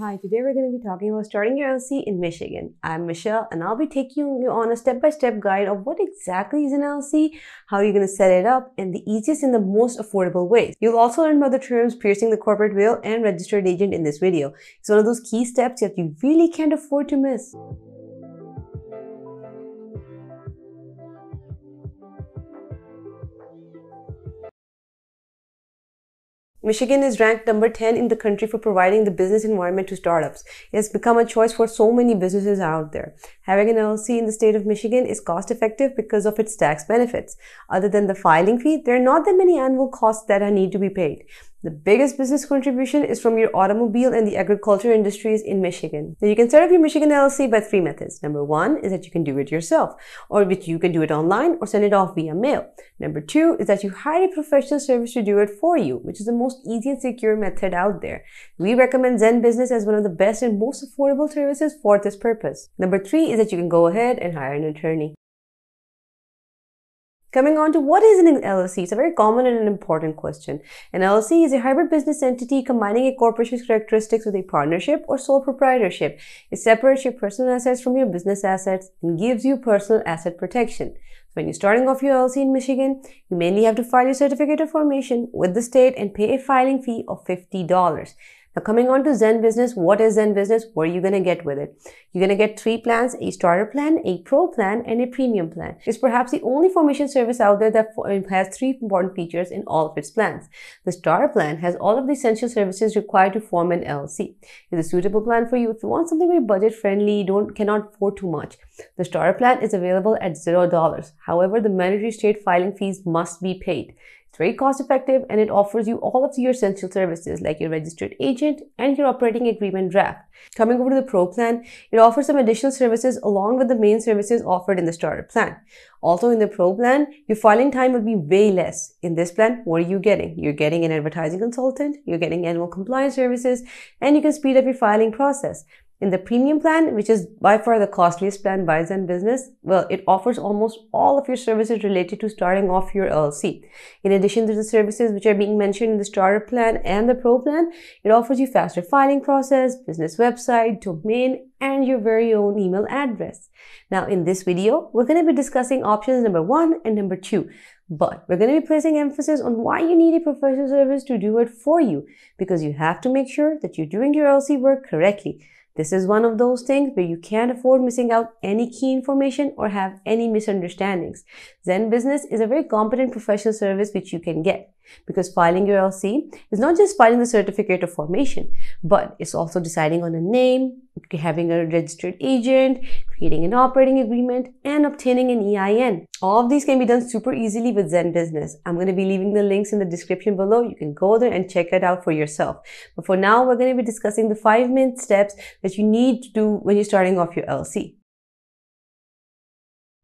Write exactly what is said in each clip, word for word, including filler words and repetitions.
Hi, today we're going to be talking about starting your L L C in Michigan. I'm Michelle and I'll be taking you on a step-by-step guide of what exactly is an L L C, how you're going to set it up, and the easiest and the most affordable ways. You'll also learn about the terms piercing the corporate veil and registered agent in this video. It's one of those key steps that you really can't afford to miss. Michigan is ranked number ten in the country for providing the business environment to startups. It has become a choice for so many businesses out there. Having an L L C in the state of Michigan is cost-effective because of its tax benefits. Other than the filing fee, there are not that many annual costs that need to be paid. The biggest business contribution is from your automobile and the agriculture industries in Michigan. Now, you can set up your Michigan L L C by three methods. Number one is that you can do it yourself, or that you can do it online or send it off via mail. Number two is that you hire a professional service to do it for you, which is the most easy and secure method out there. We recommend Zen Business as one of the best and most affordable services for this purpose. Number three is that you can go ahead and hire an attorney. Coming on to what is an L L C, it's a very common and an important question. An L L C is a hybrid business entity combining a corporation's characteristics with a partnership or sole proprietorship. It separates your personal assets from your business assets and gives you personal asset protection. When you're starting off your L L C in Michigan, you mainly have to file your certificate of formation with the state and pay a filing fee of fifty dollars. Now coming on to Zen Business, what is Zen Business? What are you going to get with it? You're going to get three plans, a starter plan, a pro plan, and a premium plan. It's perhaps the only formation service out there that has three important features in all of its plans. The starter plan has all of the essential services required to form an L L C. It's a suitable plan for you if you want something very budget friendly, don't cannot afford too much. The starter plan is available at zero dollars. However, the mandatory state filing fees must be paid. It's very cost effective and it offers you all of your essential services like your registered agent and your operating agreement draft. Coming over to the Pro plan, it offers some additional services along with the main services offered in the starter plan. Also in the Pro plan, your filing time will be way less. In this plan, what are you getting? You're getting an advertising consultant, you're getting annual compliance services, and you can speed up your filing process. In the premium plan, which is by far the costliest plan by Zen Business, well, it offers almost all of your services related to starting off your L L C. In addition to the services which are being mentioned in the starter plan and the pro plan, it offers you faster filing process, business website, domain, and your very own email address. Now, in this video, we're going to be discussing options number one and number two. But we're going to be placing emphasis on why you need a professional service to do it for you, because you have to make sure that you're doing your L L C work correctly. This is one of those things where you can't afford missing out any key information or have any misunderstandings. Zen Business is a very competent professional service which you can get, because filing your L L C is not just filing the certificate of formation, but it's also deciding on a name, having a registered agent, creating an operating agreement, and obtaining an E I N. All of these can be done super easily with Zen Business. I'm going to be leaving the links in the description below. You can go there and check it out for yourself. But for now, we're going to be discussing the five main steps that you need to do when you're starting off your L L C.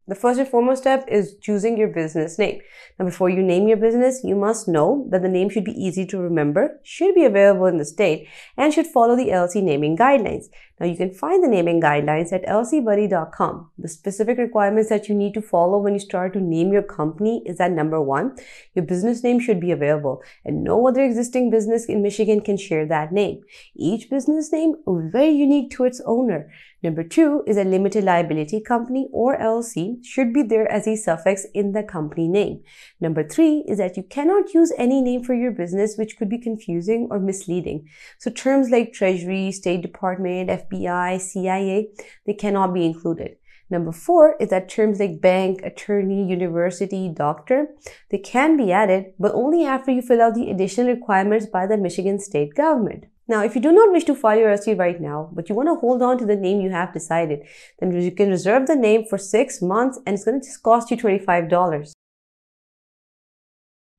The first and foremost step is choosing your business name. Now, before you name your business, you must know that the name should be easy to remember, should be available in the state, and should follow the L L C naming guidelines. Now, you can find the naming guidelines at L L C buddy dot com. The specific requirements that you need to follow when you start to name your company is that number one, your business name should be available, and no other existing business in Michigan can share that name. Each business name is very unique to its owner. Number two is a limited liability company or L L C should be there as a suffix in the company name. Number three is that you cannot use any name for your business which could be confusing or misleading. So terms like Treasury, State Department, F B I, C I A, they cannot be included. Number four is that terms like bank, attorney, university, doctor, they can be added, but only after you fill out the additional requirements by the Michigan state government. Now, if you do not wish to file your L L C right now, but you want to hold on to the name you have decided, then you can reserve the name for six months and it's going to just cost you twenty-five dollars.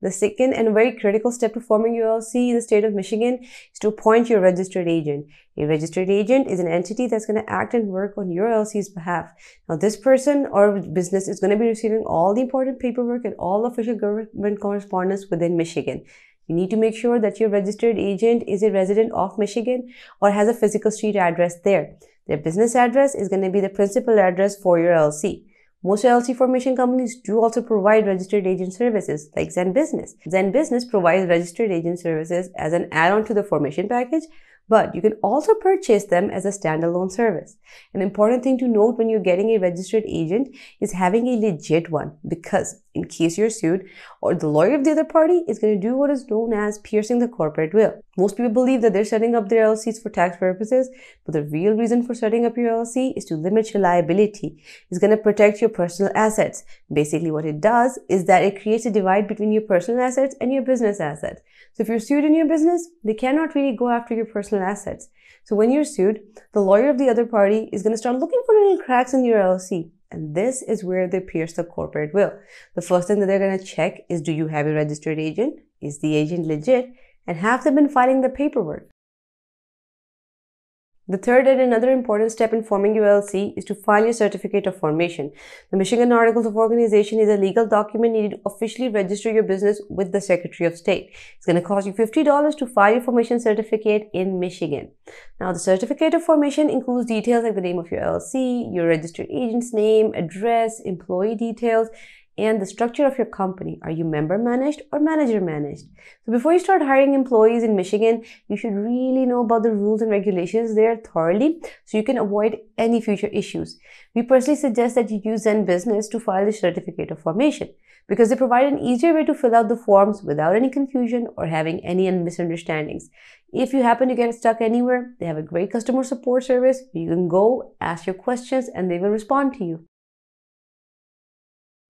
The second and very critical step to forming your L L C in the state of Michigan is to appoint your registered agent. A registered agent is an entity that's going to act and work on your L L C's behalf. Now, this person or business is going to be receiving all the important paperwork and all official government correspondence within Michigan. You need to make sure that your registered agent is a resident of Michigan or has a physical street address there. Their business address is going to be the principal address for your L L C. Most L L C formation companies do also provide registered agent services like Zen Business. Zen Business provides registered agent services as an add-on to the formation package, but you can also purchase them as a standalone service. An important thing to note when you're getting a registered agent is having a legit one, because in case you're sued, or the lawyer of the other party is going to do what is known as piercing the corporate veil. Most people believe that they're setting up their L L Cs for tax purposes, but the real reason for setting up your L L C is to limit your liability. It's going to protect your personal assets. Basically what it does is that it creates a divide between your personal assets and your business assets. So if you're sued in your business, they cannot really go after your personal assets. So when you're sued, the lawyer of the other party is going to start looking for little cracks in your L L C. And this is where they pierce the corporate veil. The first thing that they're going to check is, do you have a registered agent? Is the agent legit? And have they been filing the paperwork? The third and another important step in forming your L L C is to file your Certificate of Formation. The Michigan Articles of Organization is a legal document needed to officially register your business with the Secretary of State. It's going to cost you fifty dollars to file your formation certificate in Michigan. Now, the Certificate of Formation includes details like the name of your L L C, your registered agent's name, address, employee details, and the structure of your company. Are you member managed or manager managed? So before you start hiring employees in Michigan, you should really know about the rules and regulations there thoroughly so you can avoid any future issues. We personally suggest that you use Zen Business to file the Certificate of Formation, because they provide an easier way to fill out the forms without any confusion or having any misunderstandings. If you happen to get stuck anywhere, they have a great customer support service. You can go, ask your questions, and they will respond to you.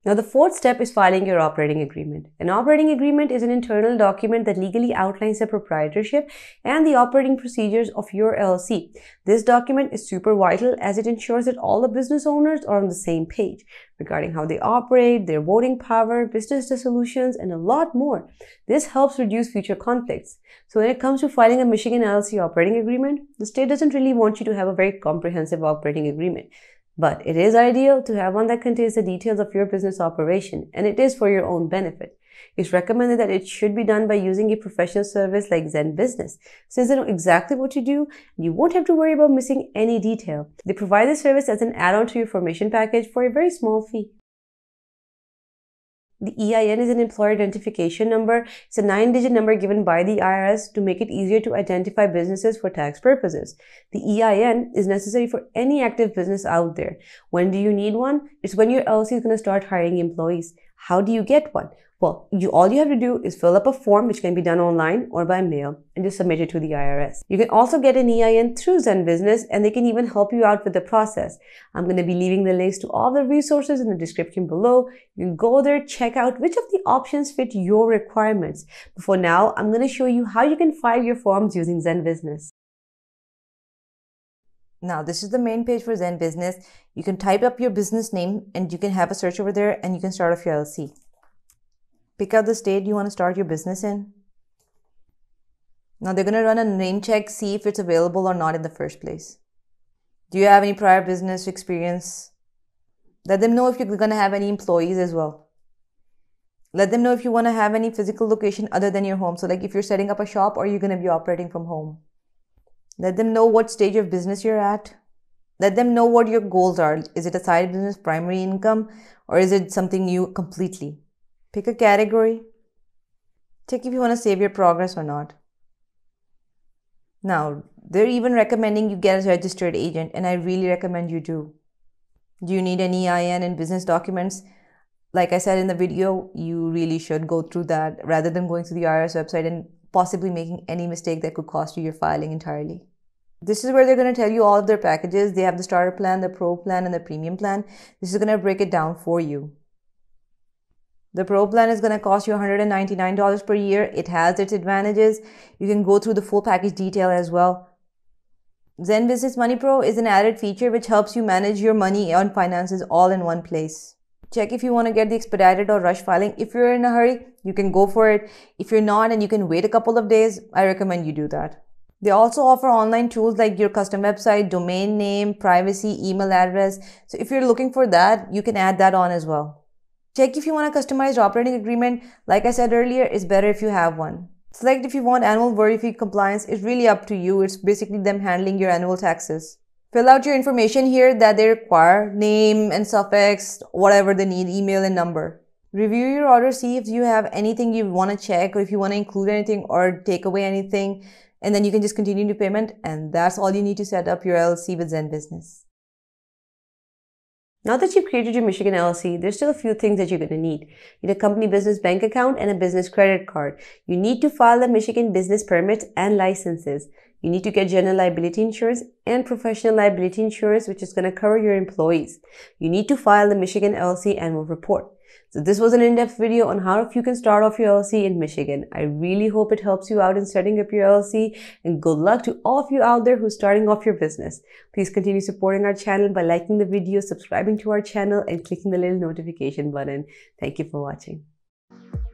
Now, the fourth step is filing your operating agreement. An operating agreement is an internal document that legally outlines the proprietorship and the operating procedures of your L L C. This document is super vital as it ensures that all the business owners are on the same page regarding how they operate, their voting power, business dissolutions, and a lot more. This helps reduce future conflicts. So when it comes to filing a Michigan L L C operating agreement, the state doesn't really want you to have a very comprehensive operating agreement. But it is ideal to have one that contains the details of your business operation, and it is for your own benefit. It's recommended that it should be done by using a professional service like Zen Business, since they know exactly what you do and you won't have to worry about missing any detail. They provide this service as an add-on to your formation package for a very small fee. The E I N is an employer identification number. It's a nine-digit number given by the I R S to make it easier to identify businesses for tax purposes. The E I N is necessary for any active business out there. When do you need one? It's when your L L C is going to start hiring employees. How do you get one? Well, you, all you have to do is fill up a form, which can be done online or by mail, and just submit it to the I R S. You can also get an E I N through Zen Business, and they can even help you out with the process. I'm going to be leaving the links to all the resources in the description below. You can go there, check out which of the options fit your requirements. But for now, I'm going to show you how you can file your forms using Zen Business. Now, this is the main page for Zen Business. You can type up your business name, and you can have a search over there, and you can start off your L L C. Pick out the state you want to start your business in. Now they're going to run a name check, see if it's available or not in the first place. Do you have any prior business experience? Let them know if you're going to have any employees as well. Let them know if you want to have any physical location other than your home. So like if you're setting up a shop, or you're going to be operating from home. Let them know what stage of business you're at. Let them know what your goals are. Is it a side business, primary income, or is it something new completely? Pick a category. Check if you want to save your progress or not. Now, they're even recommending you get a registered agent, and I really recommend you do. Do you need an E I N and business documents? Like I said in the video, you really should go through that rather than going to the I R S website and possibly making any mistake that could cost you your filing entirely. This is where they're going to tell you all of their packages. They have the starter plan, the pro plan, and the premium plan. This is going to break it down for you. The Pro plan is going to cost you one hundred ninety-nine dollars per year. It has its advantages. You can go through the full package detail as well. Zen Business Money Pro is an added feature which helps you manage your money and finances all in one place. Check if you want to get the expedited or rush filing. If you're in a hurry, you can go for it. If you're not and you can wait a couple of days, I recommend you do that. They also offer online tools like your custom website, domain name, privacy, email address. So if you're looking for that, you can add that on as well. Check if you want a customized operating agreement. Like I said earlier, it's better if you have one. Select if you want annual worry fee compliance. It's really up to you. It's basically them handling your annual taxes. Fill out your information here that they require. Name and suffix, whatever they need, email and number. Review your order, see if you have anything you want to check, or if you want to include anything or take away anything. and then you can just continue to payment, and that's all you need to set up your L L C with Zen Business. Now that you've created your Michigan L L C, there's still a few things that you're going to need. You need a company business bank account and a business credit card. You need to file the Michigan business permits and licenses. You need to get general liability insurance and professional liability insurance, which is going to cover your employees. You need to file the Michigan L L C annual report. So this was an in-depth video on how you can start off your L L C in Michigan. I really hope it helps you out in setting up your L L C, and good luck to all of you out there who's starting off your business. Please continue supporting our channel by liking the video, subscribing to our channel, and clicking the little notification button. Thank you for watching.